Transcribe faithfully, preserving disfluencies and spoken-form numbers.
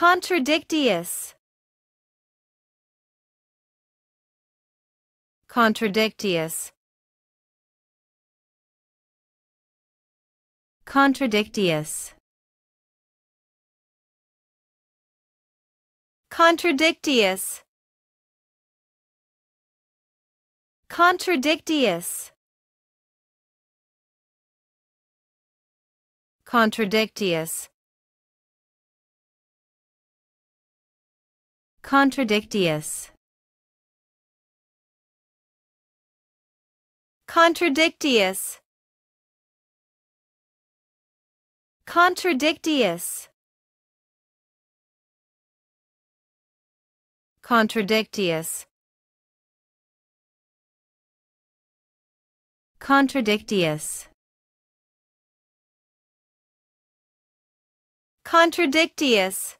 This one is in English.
Contradictious. Contradictious. Contradictious. Contradictious. Contradictious. Contradictious. Contradictious. Contradictious. Contradictious. Contradictious. Contradictious. Contradictious.